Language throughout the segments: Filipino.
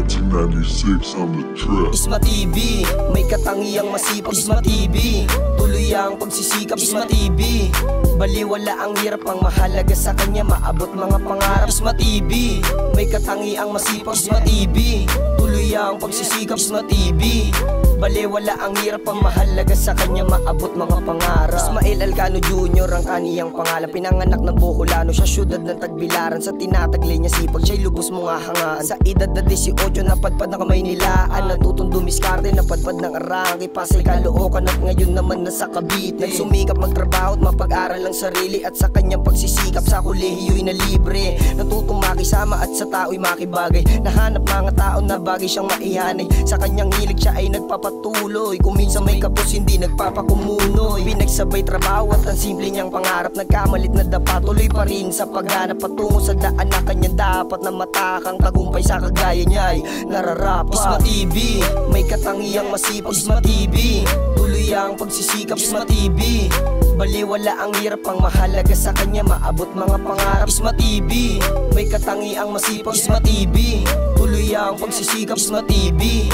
1996 on the track. Isma TV, may katangiang masipag. Isma TV, tuloy ang pagsisikap. Isma TV, baliwala ang hirap, ang mahalaga sa kanya maabot mga pangarap. Isma TV, may katangiang masipag. Isma TV, tuloy ang pagsisikap. Isma TV, baliwala ang hirap, ang mahalaga sa kanya maabot mga pangarap. Ismael Alcano Jr. ang kaniyang pangalan. Pinanganak ng Boholano, siya syudad ng Tagbilaran. Sa tinataglay niya sipag, siya'y lubos mong hahangaan. Sa edad na 18, napadpad na kamay nilaan. Natutong dumiskarte, napadpad ng Arangay, Pasay, Caloocan at ngayon naman nasa Cavite. Nagsumikap magtrabaho at mapag-aral ang sarili, at sa kanyang pagsisikap sa kolehiyo'y na libre. Natutong makisama at sa tao'y makibagay. Nahanap mga tao na bagay siyang maihanay. Sa kanyang hilig siya ay nagpapatuloy, kung minsan may kapos hindi nagpapakumunoy. Pinagsabay trabaho at ang simple niyang pangarap. Nagkamalit na dapa, tuloy pa rin sa paghanap. Patungo sa daan na kanyang dapat, na matakang tagumpay sa kagaya niya'y nararapat. Isma TV, may katangiang masipag. Isma TV, tuloy ang pagsisikap. Isma TV, baliwala ang hirap, ang mahalaga sa kanya maabot mga pangarap. Isma TV, may katangiang masipag. Isma TV, tuloy ang pagsisikap. Isma TV,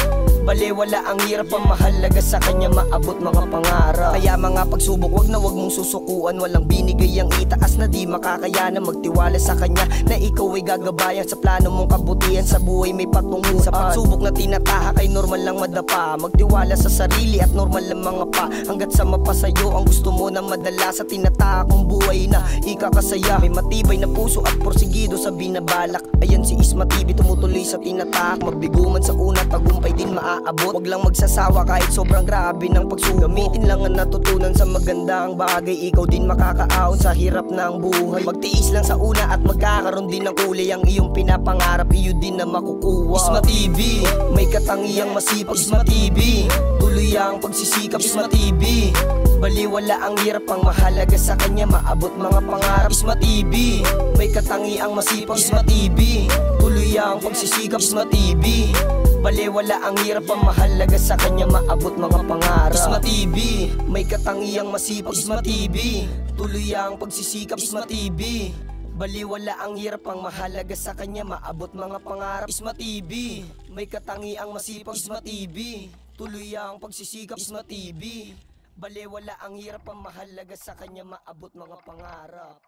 baliwala ang hirap, ang mahalaga sa kanya maabot mga pangarap. Kaya mga pagsubok, wag na wag mong susukuan. Walang binigay ang itaas na di makakayanan. Magtiwala sa kanya na ikaw ay gagabayan. Sa plano mong kabutihan, sa buhay may patunguhan. Sa pagsubok na tinatahak ay normal lang madapa. Magtiwala sa sarili at normal lang mga pa. Hanggat sa mapasayo ang gusto mo na madala. Sa tinatahakong buhay na ikakasaya, may matibay na puso at porsigido sa binabalak. Ayan si Isma TV, tumutuloy sa tinatahak. Mabigo man sa una, tagumpay din maaari. Wag lang magsasawa kahit sobrang grabe ng pagsubok. Gamitin lang ang natutunan sa magandang bagay. Ikaw din makakaahon sa hirap ng buhay. Magtiis lang sa una at magkakaroon din ng kulay. Ang iyong pinapangarap, iyo din na makukuha. Isma TV, may katangiang masipag. Isma TV, tuloy ang pagsisikap. Isma TV, baliwala ang hirap, ang mahalaga sa kanya maabot mga pangarap. Isma TV, may katangiang masipag. Isma TV, tuloy ang pagsisikap. Isma TV, baliwala ang hirap, ang mahalaga sa kanya maabot mga pangarap. Isma TV, may katangiang masipag. Isma TV, tuloy ang pagsisikap. Isma TV, baliwala ang hirap, ang mahalaga sa kanya maabot mga pangarap. Isma TV, may katangiang masipag. Isma TV, tuloy ang pagsisikap. Isma TV, baliwala ang hirap, ang mahalaga sa kanya maabot mga pangarap.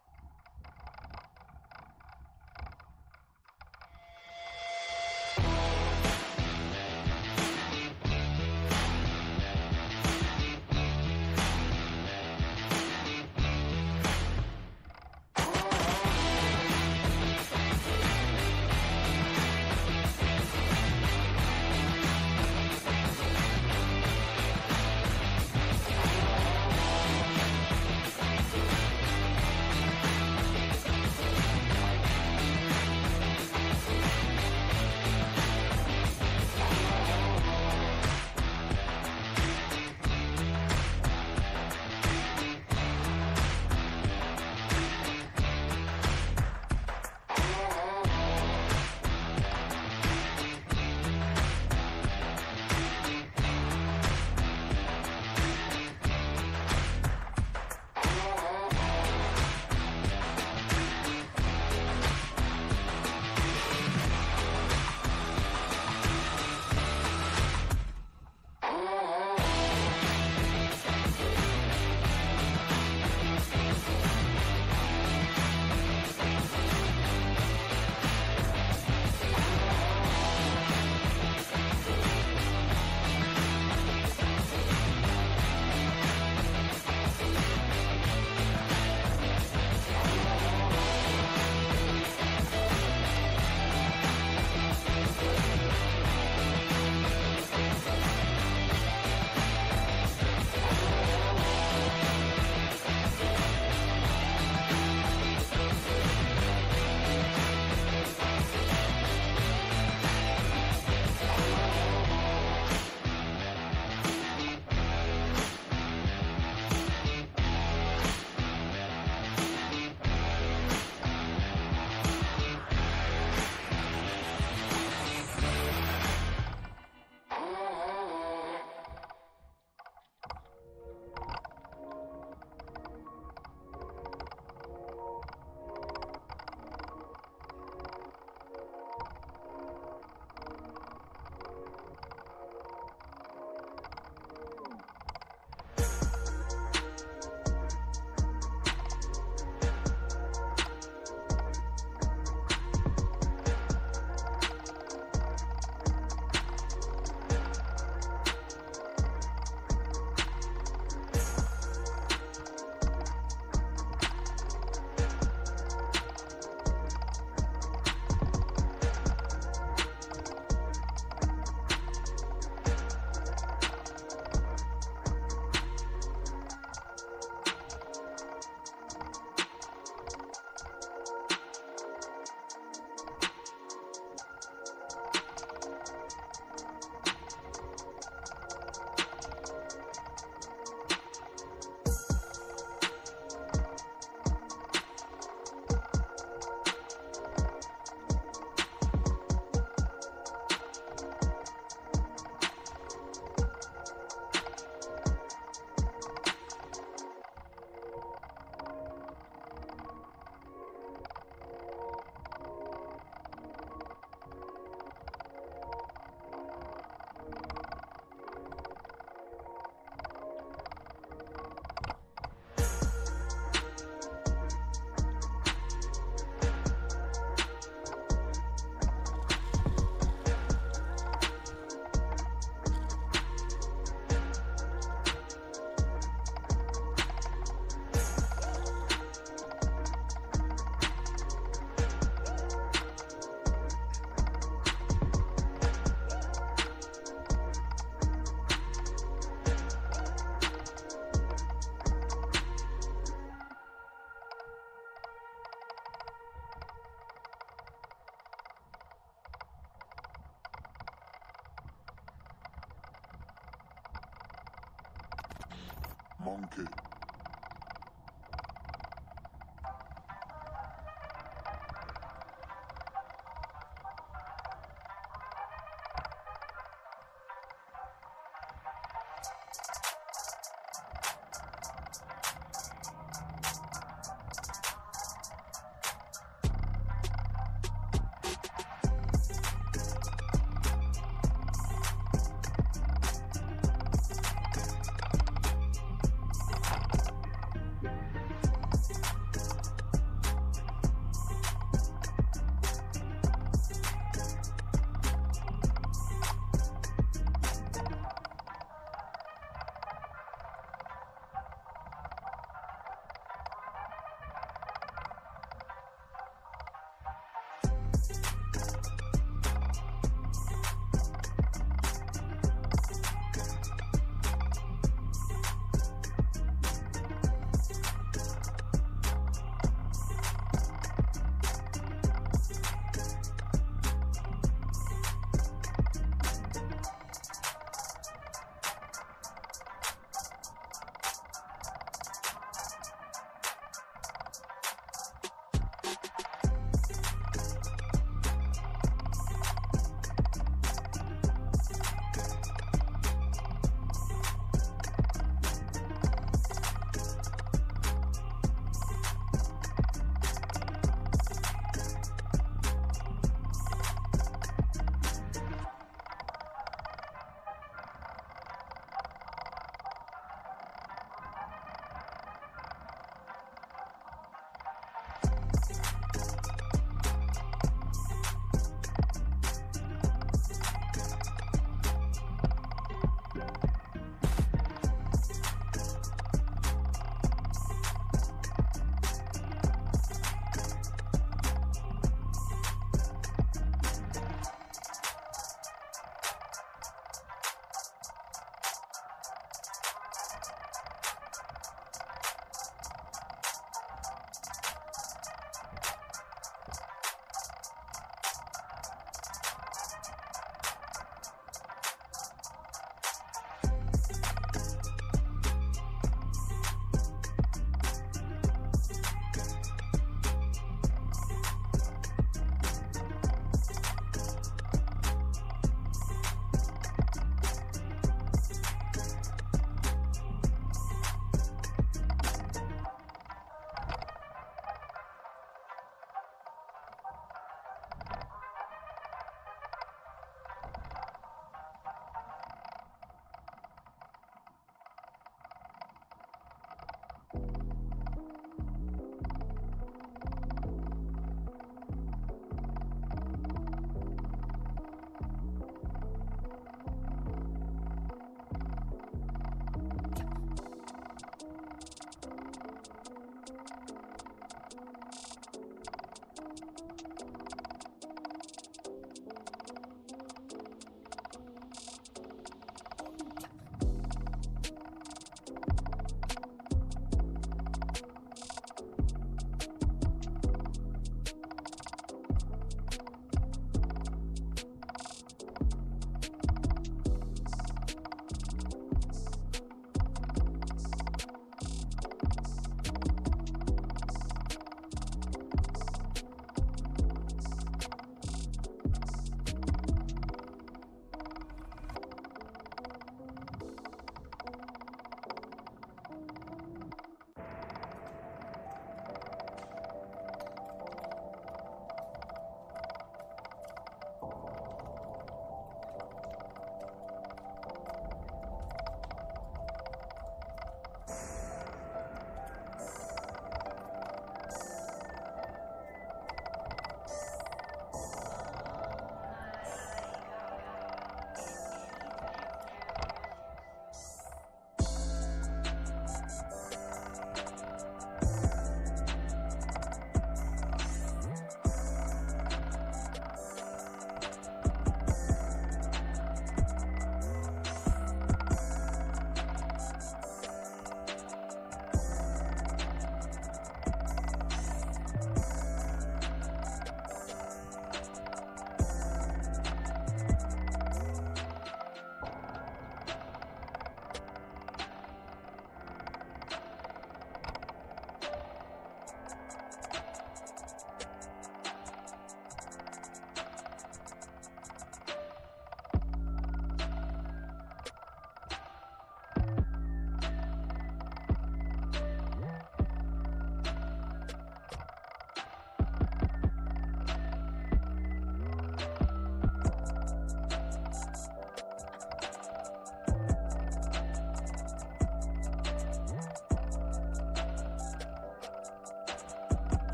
monkey.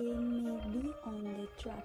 in may be on the track.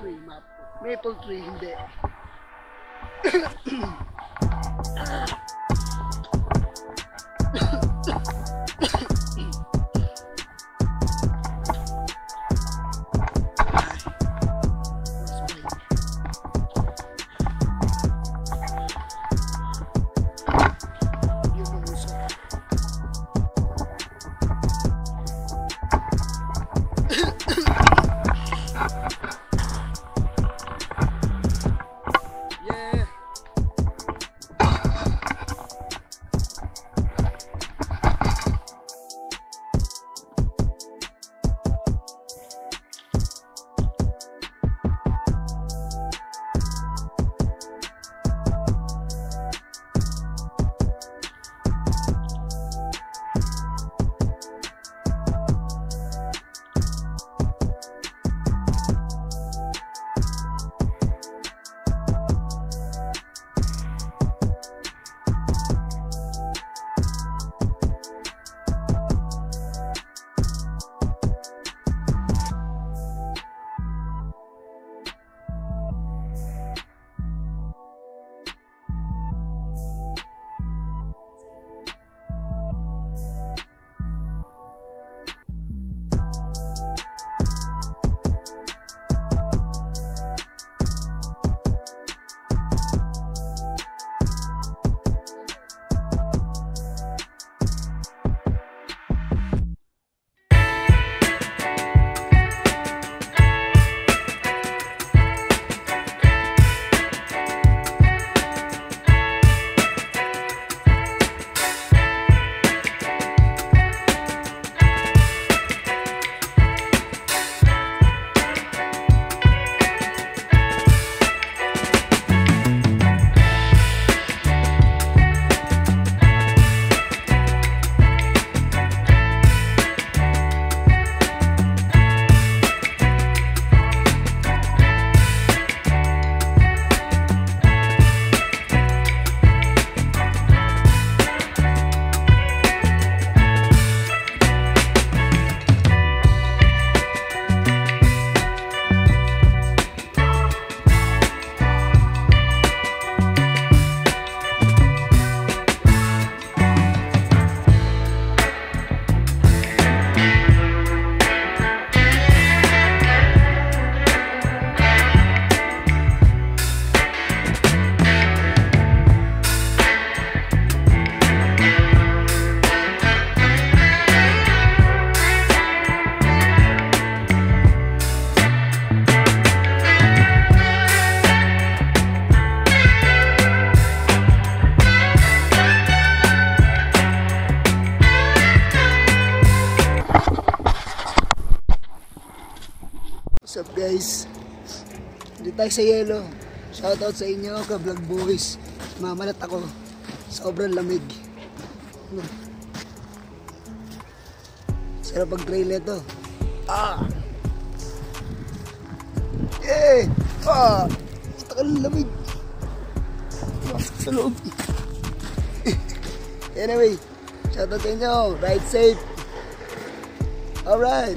tree, maple tree, hindi. What's up guys, hindi tayo sa yelo. Shoutout sa inyo ka-vlog boys. Mamalat ako, sobrang lamig. Sarap pag-trail ito. Takal ng lamig. Sa loob. Anyway, shoutout sa inyo, ride safe. Alright.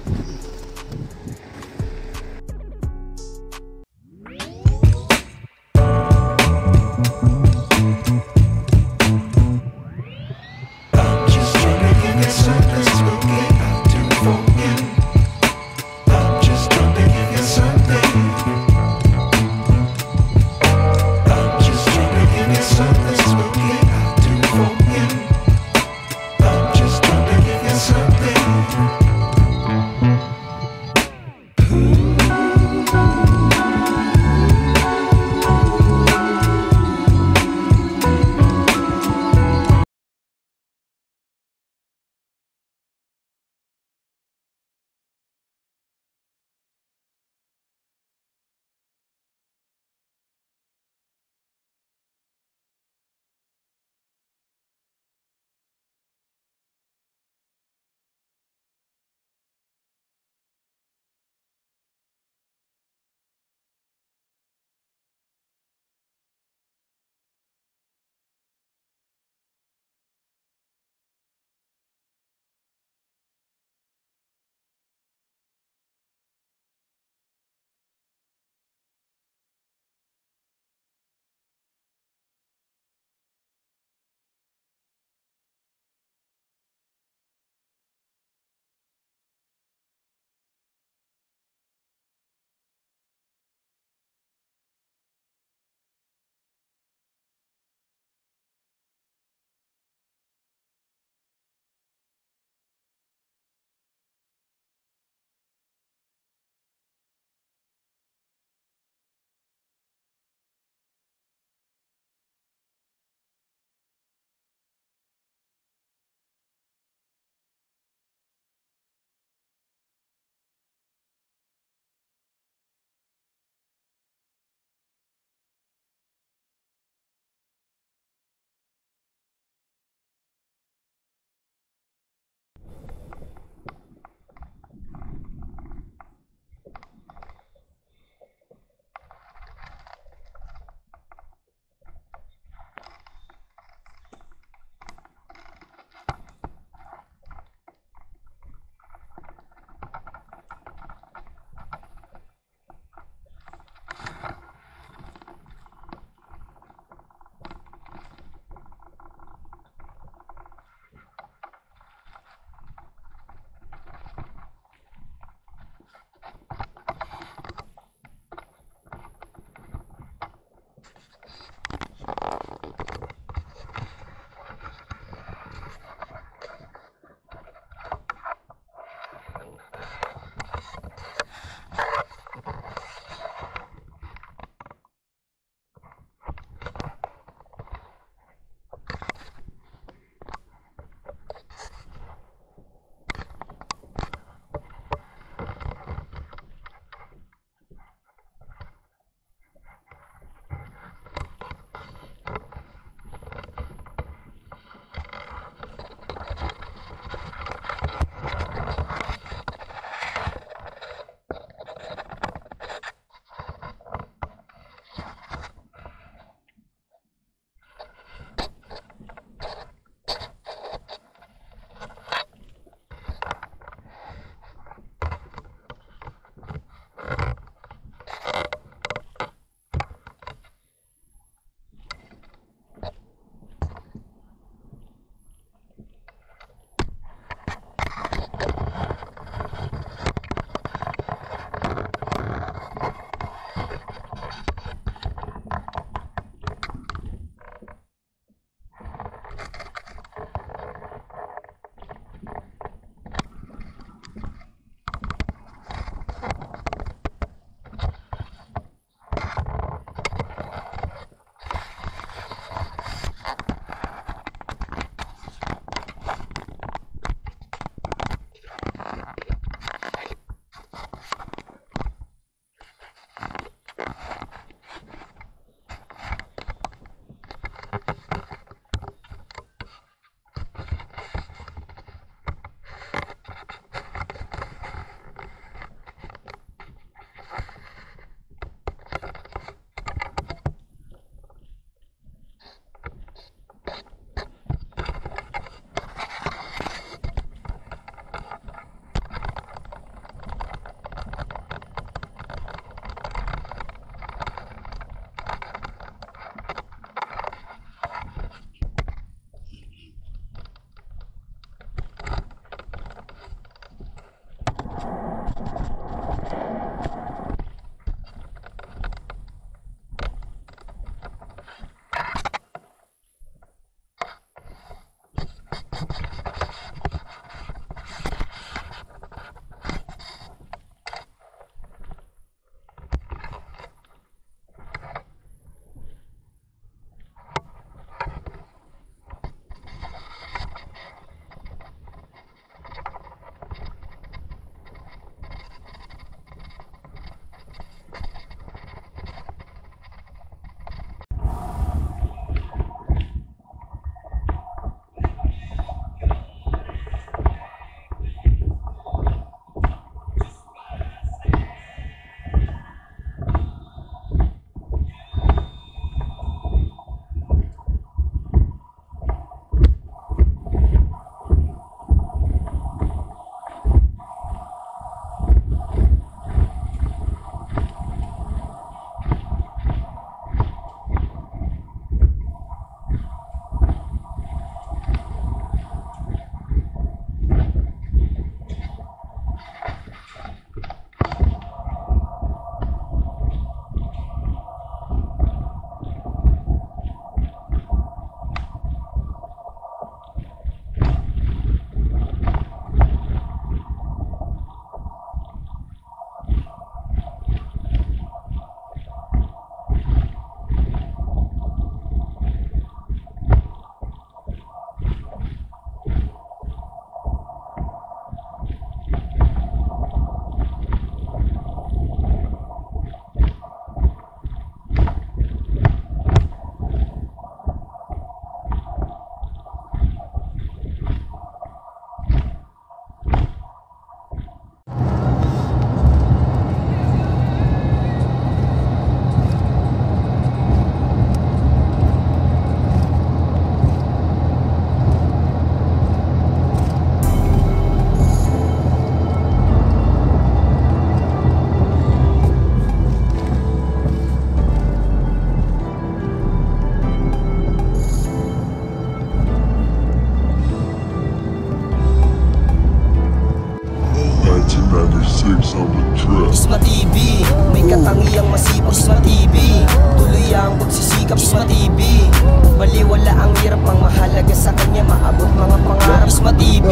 pang mahalaga sa kanya, maabot mga pangarap. Isma TV,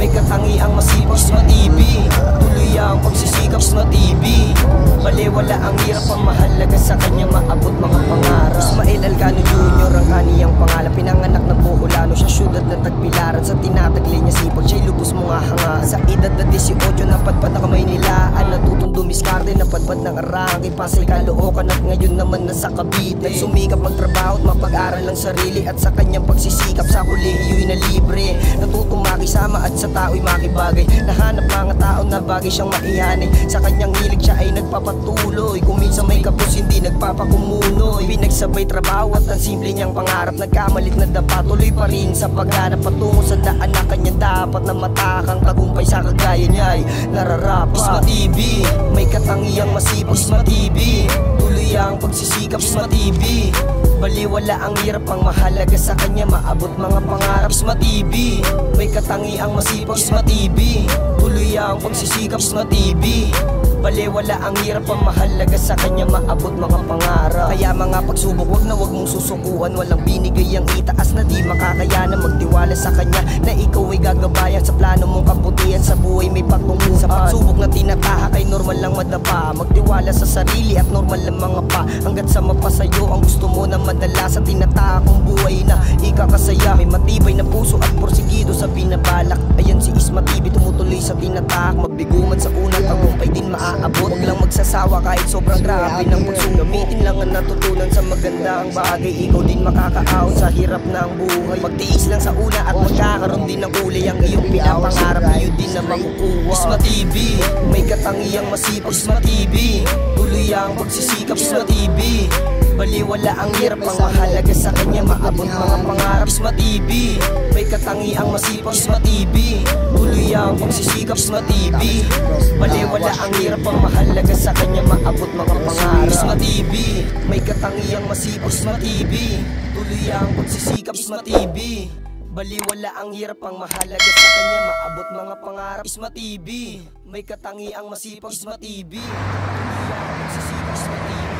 may katangiang masipag. Isma TV, tuloy ang pagsisikap. Isma TV, baliwala ang hirap, ang mahalaga sa kanya, maabot mga pangarap. Ismael Alcano Jr. ang kaniyang pangalan. Pinanganak ng Boholano, siya syudad na Tagbilaran. Sa tinataglay niya sipag, siya'y lubos mong hanga. Sa edad na 18, napadpad na Maynila. Dumiskarte, napadpad ng Arangay, Pasay, Caloocan at ngayon naman nasa Cavite. Nagsumikap magtrabaho at mapag-aral ang sarili, at sa kanyang pagsisikap sa kolehiyo'y na libre. Natutong makisama at sa tao'y makibagay, nahanap mga tao na bagay siyang maihanay. Sa kanyang hilig siya ay nagpapatuloy, kung minsan may kapos hindi nagpapakumunoy. Pinagsabay trabaho at ang simple niyang pangarap, nagkamalit na dapa, tuloy pa rin sa paghanap, patungo sa daan na kanyang dapat, na matakang tagumpay sa kagaya niya'y nararapat. Isma TV, may katangiang masipag. Isma TV, tuloy ang pagsisikap. Isma TV, baliwala ang hirap, ang mahalaga sa kanya, maabot mga pangarap. Isma TV, may katangiang masipag. Isma TV, tuloy ang pagsisikap. Isma TV, baliwala ang hirap, ang mahalaga sa kanya, maabot mga pangarap. Kaya mga pagsubok, wag na wag mong susukuan. Walang binigay ang itaas na di makakayanan. Magtiwala sa kanya na ikaw ay gagabayan sa plano mong kabutihan. Sa buhay may patunguhan, sa pagsubok na tinataha kay normal lang madapa. Magtiwala sa sarili at normal lang mga pa, hanggat sa mapasayo ang gusto mo na madala. Sa tinataha kong buhay na ikakasaya, may matibay na puso at porsigido sa binabalak. Ayan si Isma TV, tumutuloy sa tinataha. Magbiguman sa unang tagumpay din maaari. Huwag lang magsasawa kahit sobrang grabe ng pagsubok. Gamitin lang ang natutunan sa magandang bagay, ikaw din makakaahon sa hirap ng buhay. Magtiis lang sa una at magkakaroon din ng kulay ang iyong pinapangarap, iyo din na makukuha. Isma TV, may katangiang masipag. Isma TV, tuloy ang pagsisikap. Isma TV, baliwala ang hirap, ang mahalaga sa kanya, maabot mga pangarap. Isma TV, may katangiang masipag. Isma TV, tuloy ang pagsisikap. Isma TV, baliwala ang hirap, ang mahalaga sa kanya, maabot mga pangarap. Isma TV, may katangiang masipag. Isma TV, tuloy ang pagsisikap. Isma TV, baliwala ang hirap, ang mahalaga sa kanya, maabot mga pangarap. Isma TV, may katangiang masipag. Isma TV, tuloy ang pagsisikap. Isma TV.